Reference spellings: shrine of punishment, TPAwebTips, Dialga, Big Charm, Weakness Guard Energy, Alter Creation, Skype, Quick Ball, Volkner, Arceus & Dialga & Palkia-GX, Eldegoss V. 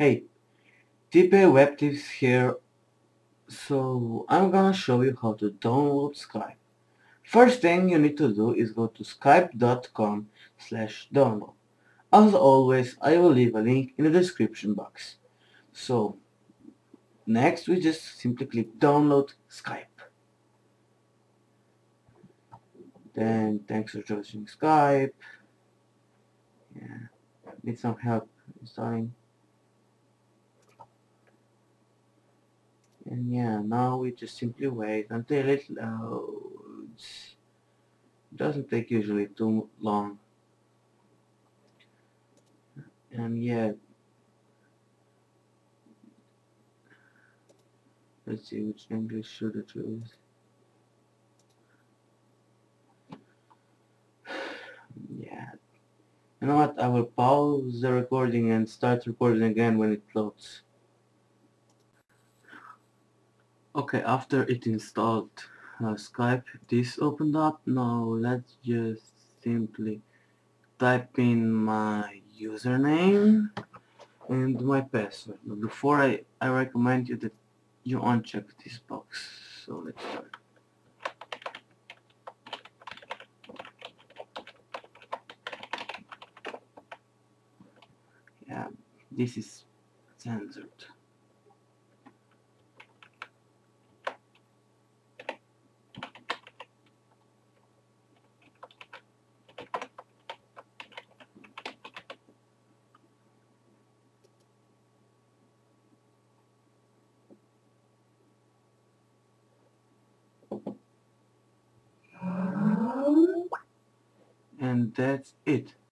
Hey, TPAwebTips here. So I'm gonna show you how to download Skype. First thing you need to do is go to skype.com/download. As always, I will leave a link in the description box. So next we just simply click download Skype. Then thanks for choosing Skype. Yeah, need some help installing. And yeah, now we just simply wait until it loads. Doesn't take usually too long. And yeah, let's see which English should I choose. Yeah, you know what? I will pause the recording and start recording again when it loads. Okay, after it installed Skype, this opened up. Now let's just simply type in my username and my password. Now, before I recommend you that you uncheck this box. So let's start. Yeah, this is censored. And that's it.